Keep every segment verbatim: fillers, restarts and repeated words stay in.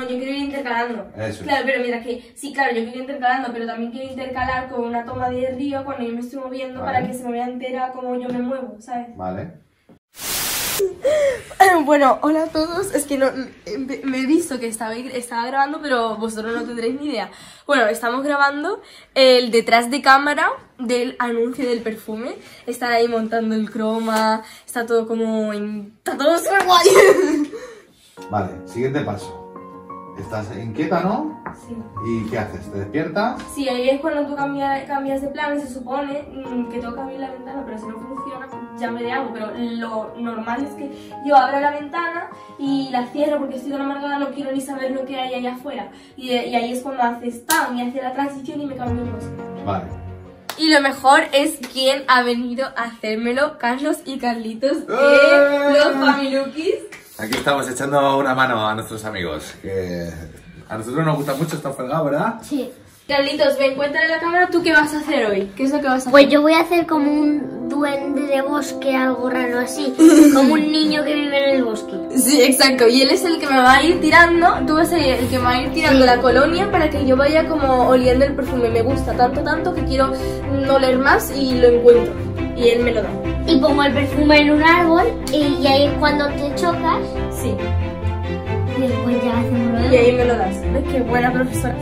no, yo quiero ir intercalando. Eso. Claro, pero mientras que, sí, claro, yo quiero ir intercalando, pero también quiero intercalar con una toma de río cuando yo me estoy moviendo, vale, para que se me vea entera cómo yo me muevo, ¿sabes? Vale. Bueno, hola a todos, es que no, me he visto que estaba, estaba grabando, pero vosotros no tendréis ni idea. Bueno, estamos grabando el detrás de cámara del anuncio del perfume. Están ahí montando el croma, está todo como... En, está todo súper guay. Vale, siguiente paso. Estás inquieta, ¿no? Sí. ¿Y qué haces? ¿Te despiertas? Sí, ahí es cuando tú cambias, cambias de plan, se supone que tengo que abrir la ventana, pero si no funciona, ya me hago. Pero lo normal es que yo abro la ventana y la cierro porque estoy tan amargada, no quiero ni saber lo que hay allá afuera. Y, de, y ahí es cuando haces ¡pam! Y hace la transición y me cambio de música. Vale. Y lo mejor es quién ha venido a hacérmelo, Carlos y Carlitos de ¡eh! Los Familukis. Aquí estamos echando una mano a nuestros amigos, que a nosotros nos gusta mucho esta fregada, ¿verdad? Sí. Carlitos, ven, cuéntale a la cámara tú qué vas a hacer hoy. ¿Qué es lo que vas a hacer? Pues yo voy a hacer como un duende de bosque, algo raro así. Como un niño que vive en el bosque. Sí, exacto. Y él es el que me va a ir tirando, tú vas a ir el que me va a ir tirando, sí, la colonia para que yo vaya como oliendo el perfume. Me gusta tanto, tanto que quiero no oler más y lo encuentro. Y él me lo da. Y pongo el perfume en un árbol y ahí es cuando te chocas. Sí. Y después ya hacemos lo demás. Y ahí me lo das. ¿Ves qué buena profesora?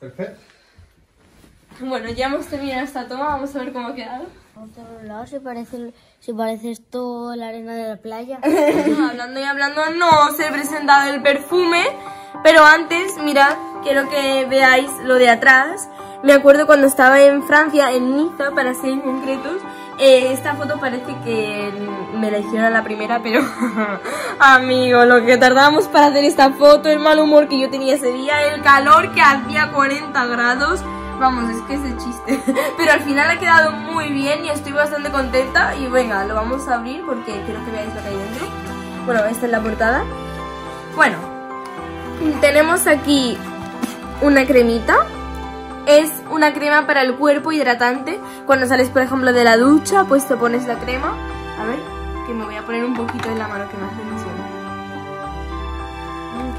Perfecto. Bueno, ya hemos terminado esta toma, vamos a ver cómo ha quedado. Por otro lado, si parece, si parece esto la arena de la playa. Hablando y hablando, no os he presentado el perfume, pero antes, mirad, quiero que veáis lo de atrás. Me acuerdo cuando estaba en Francia, en Niza, para ser concretos, eh, esta foto parece que me la hicieron a la primera, pero amigo, lo que tardamos para hacer esta foto, el mal humor que yo tenía ese día, el calor que hacía, cuarenta grados, vamos, es que es el chiste. Pero al final ha quedado muy bien y estoy bastante contenta. Y venga, lo vamos a abrir porque quiero que veáis lo que hay dentro. Bueno, esta es la portada. Bueno, tenemos aquí una cremita. Es una crema para el cuerpo hidratante. Cuando sales, por ejemplo, de la ducha, pues te pones la crema. A ver, que me voy a poner un poquito en la mano, que me hace ilusión. Mmm,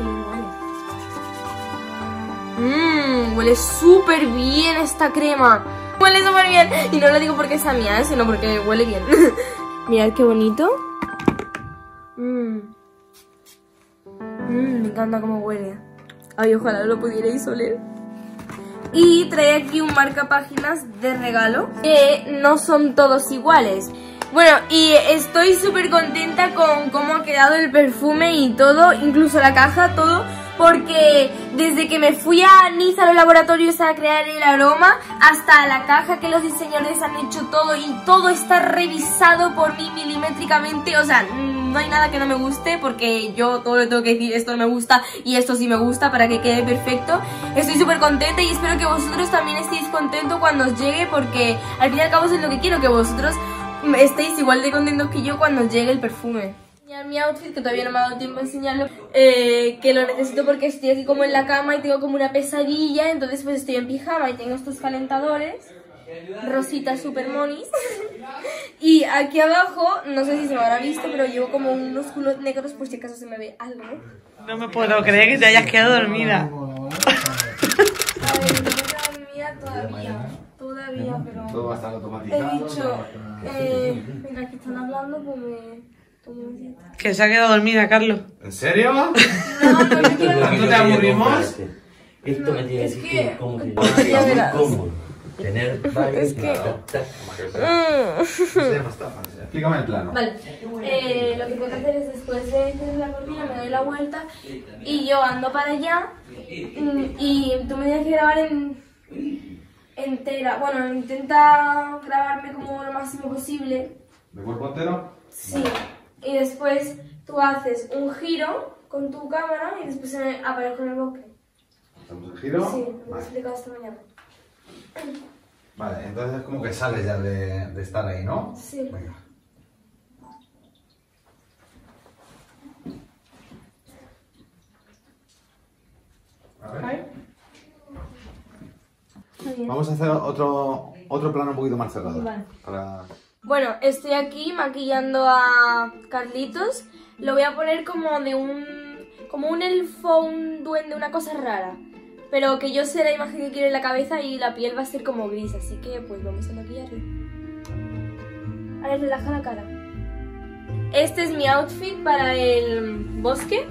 qué bien huele. Mmm, huele súper bien esta crema. Huele súper bien. Y no lo digo porque sea mía, ¿eh?, sino porque huele bien. Mirad qué bonito. Mmm. Mmm, me encanta cómo huele. Ay, ojalá lo pudierais oler. Y trae aquí un marcapáginas de regalo, que no son todos iguales. Bueno, y estoy súper contenta con cómo ha quedado el perfume y todo, incluso la caja, todo, porque desde que me fui a Niza a los laboratorios a crear el aroma, hasta la caja que los diseñadores han hecho todo, y todo está revisado por mí milimétricamente, o sea... No hay nada que no me guste, porque yo todo lo tengo que decir, esto no me gusta y esto sí me gusta, para que quede perfecto. Estoy súper contenta y espero que vosotros también estéis contentos cuando os llegue, porque al fin y al cabo eso es lo que quiero, que vosotros estéis igual de contentos que yo cuando os llegue el perfume. Mi outfit, que todavía no me ha dado tiempo a enseñarlo, eh, que lo necesito porque estoy aquí como en la cama y tengo como una pesadilla, entonces pues estoy en pijama y tengo estos calentadores. Rositas super monis. Y aquí abajo, no sé si se me habrá visto, pero llevo como unos culos negros por si acaso se me ve algo. No me puedo creer que te hayas quedado dormida. A ver, no me quedo dormida todavía. Todavía, pero... Todo va a estar automatizado. He dicho, eh, mientras que están hablando, pues me... Que se ha quedado dormida, Carlos. ¿En serio? No, pero no quiero... ¿No te aburrimos? Esto me tiene que decir que es cómodo. Es muy cómodo. Tener varios... Es que... Explícame el plano. Vale. Eh, lo que tengo que hacer es, después de la cortina, me doy la vuelta y yo ando para allá y tú me tienes que grabar en... entera. Bueno, intenta grabarme como lo máximo posible. ¿De cuerpo entero? Sí. Vale. Y después tú haces un giro con tu cámara y después aparezco en el bosque. ¿Hacemos el giro? Sí, lo vale. Explicado esta mañana. Vale, entonces es como que sales ya de, de estar ahí, ¿no? Sí. Venga. A ver. Vamos a hacer otro, otro plano un poquito más cerrado. Vale. Para... Bueno, estoy aquí maquillando a Carlitos. Lo voy a poner como de un... como un elfo, un duende, una cosa rara. Pero que yo sé la imagen que quiero en la cabeza y la piel va a ser como gris. Así que pues vamos a maquillarlo. Ahora relaja la cara. Este es mi outfit para el bosque.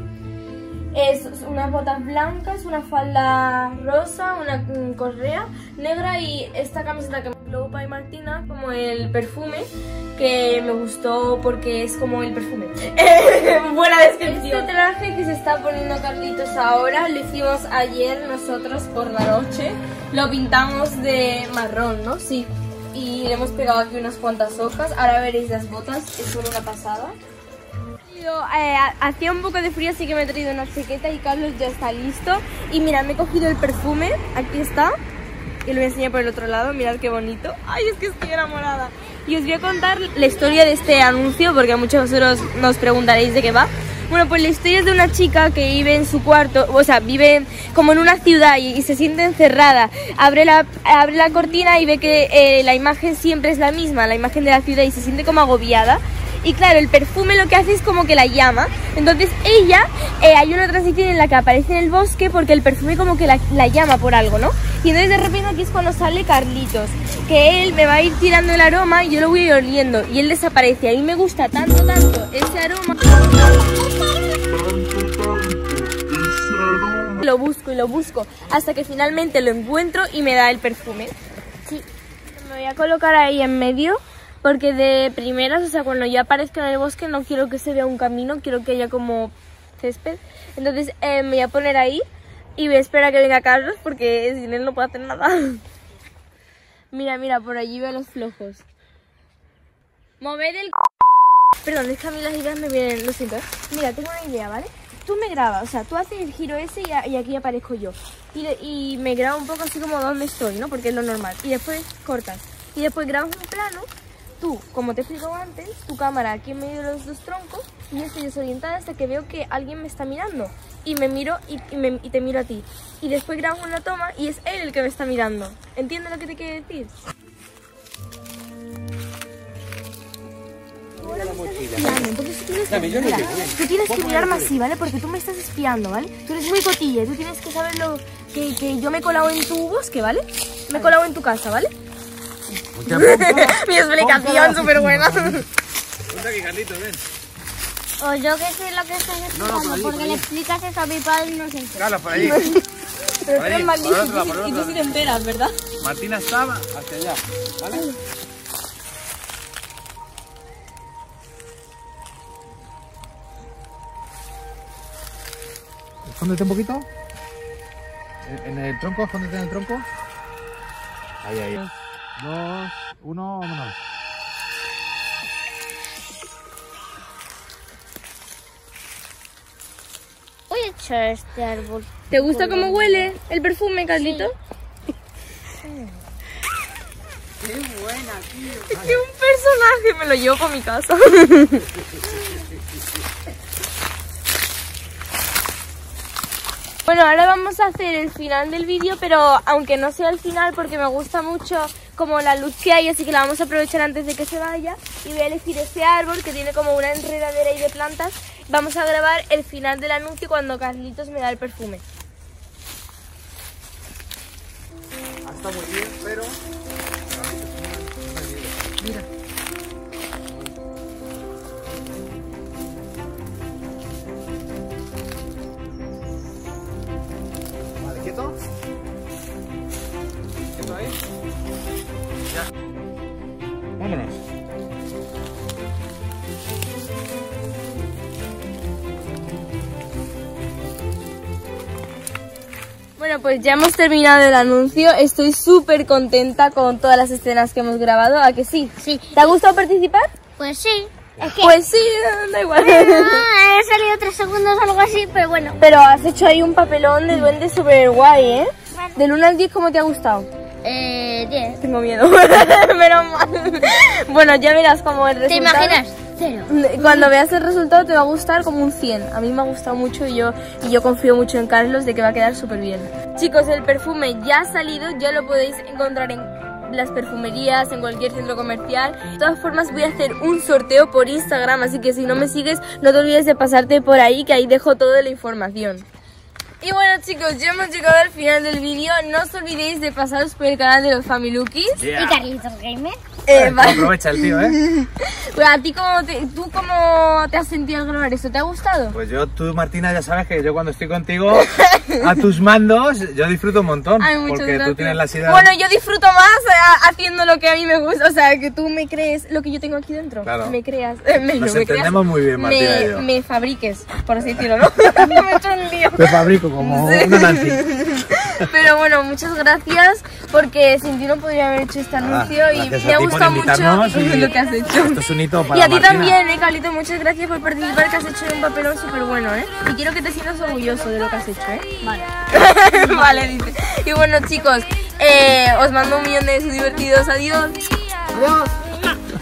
Es unas botas blancas, una falda rosa, una correa negra y esta camiseta que me dio Pay Martina, como el perfume, que me gustó porque es como el perfume. Buena descripción. Este traje que se está poniendo Carlitos ahora lo hicimos ayer nosotros por la noche. Lo pintamos de marrón, ¿no? Sí. Y le hemos pegado aquí unas cuantas hojas. Ahora veréis las botas, es una pasada. Eh, hacía un poco de frío, así que me he traído una chaqueta y Carlos ya está listo. Y mirad, me he cogido el perfume, aquí está, y lo voy a enseñar por el otro lado. Mirad qué bonito. Ay, es que estoy enamorada. Y os voy a contar la historia de este anuncio, porque muchos de vosotros nos preguntaréis de qué va. Bueno, pues la historia es de una chica que vive en su cuarto, o sea, vive como en una ciudad y, y se siente encerrada. Abre la, abre la cortina y ve que eh, la imagen siempre es la misma, la imagen de la ciudad, y se siente como agobiada. Y claro, el perfume lo que hace es como que la llama. Entonces ella, eh, hay una transición en la que aparece en el bosque porque el perfume como que la, la llama por algo, ¿no? Y entonces de repente aquí es cuando sale Carlitos, que él me va a ir tirando el aroma y yo lo voy a ir oliendo. Y él desaparece. A mí me gusta tanto, tanto ese aroma. Lo busco y lo busco hasta que finalmente lo encuentro y me da el perfume. Sí. Me voy a colocar ahí en medio. Porque de primeras, o sea, cuando yo aparezca en el bosque no quiero que se vea un camino, quiero que haya como césped. Entonces eh, me voy a poner ahí y voy a esperar a que venga Carlos porque sin él no puedo hacer nada. Mira, mira, por allí veo los flojos. Mover el... Perdón, es que a mí las ideas me vienen, lo siento. Mira, tengo una idea, ¿vale? Tú me grabas, o sea, tú haces el giro ese y, a, y aquí aparezco yo. Y, y me grabo un poco así como donde estoy, ¿no? Porque es lo normal. Y después cortas. Y después grabas un plano... Tú, como te explico antes, tu cámara aquí en medio de los dos troncos y yo estoy desorientada hasta que veo que alguien me está mirando y me miro y, y, me, y te miro a ti y después grabo una toma y es él el que me está mirando. ¿Entiendes lo que te quiero decir? Ahora me estás espiando, entonces tú tienes que mirar, tú tienes que mirarme así, ¿vale? Porque tú me estás espiando, ¿vale? Tú eres muy cotilla, tú tienes que saber lo que, que yo me he colado en tu bosque, ¿vale? Me he colado en tu casa, ¿vale? Mi explicación súper buena. O yo que sé lo que estoy explicando, no, no, porque por le explicas eso a mi padre y no se entera. Carlos, por ahí. Pero tú eres magnífico y tú sí te enteras, ¿verdad? Martina estaba hacia allá, ¿vale? Ay. Escóndete un poquito. En, en el tronco, escóndete en el tronco. Ahí, ahí. Dos, uno, vámonos. Voy a echar este árbol. ¿Te gusta cómo huele el perfume, Carlito? Sí. Qué buena, tío. Es que un personaje, me lo llevo para mi casa. Bueno, ahora vamos a hacer el final del vídeo, pero aunque no sea el final porque me gusta mucho como la luz que hay, así que la vamos a aprovechar antes de que se vaya. Y voy a elegir este árbol que tiene como una enredadera ahí de plantas. Vamos a grabar el final del anuncio cuando Carlitos me da el perfume. Está muy bien, pero... Mira. ¿Quieto? ¿Quieto ahí? ya. Vámonos. Bueno, pues ya hemos terminado el anuncio. Estoy súper contenta con todas las escenas que hemos grabado. ¿A que sí? Sí. ¿Te ha gustado participar? Pues sí. Es que... Pues sí, da igual. No, he salido tres segundos o algo así, pero bueno. Pero has hecho ahí un papelón de duende súper guay, ¿eh? Bueno. Del uno al diez, ¿cómo te ha gustado? Eh, diez. Tengo miedo. Menos mal. Bueno, ya verás como el resultado. ¿Te imaginas? Cero. Cuando veas el resultado te va a gustar como un cien. A mí me ha gustado mucho y yo, y yo confío mucho en Carlos de que va a quedar súper bien. Chicos, el perfume ya ha salido, ya lo podéis encontrar en las perfumerías, en cualquier centro comercial. De todas formas voy a hacer un sorteo por Instagram, así que si no me sigues no te olvides de pasarte por ahí, que ahí dejo toda la información. Y bueno chicos, ya hemos llegado al final del vídeo. No os olvidéis de pasaros por el canal de los Familukis. Yeah. Y Carlitos Gamer. Eh, vale. Aprovecha el tío, ¿eh? Bueno, ¿a ti cómo te, tú cómo te has sentido al grabar esto? ¿Te ha gustado? Pues yo, tú Martina, ya sabes que yo cuando estoy contigo a tus mandos, yo disfruto un montón. Ay, porque gracias. Tú tienes la ansiedad. Bueno, yo disfruto más haciendo lo que a mí me gusta. O sea, que tú me crees lo que yo tengo aquí dentro. Claro. Me creas. Eh, me, Nos no, me entendemos creas, muy bien, Martina me, y yo. Me fabriques, por así decirlo, ¿no? Me he hecho un lío. Te fabrico como sí. Una Nancy. Pero bueno, muchas gracias, porque sin ti no podría haber hecho este anuncio. Nada, y me ha gustado mucho y, lo que has hecho. Esto es un hito para y a ti también, eh, Carlito, muchas gracias por participar, que has hecho un papelón súper bueno, ¿eh? Y quiero que te sientas orgulloso de lo que has hecho, ¿eh? Vale. Vale, dice. Y bueno, chicos, eh, os mando un millón de besos divertidos. Adiós. Adiós.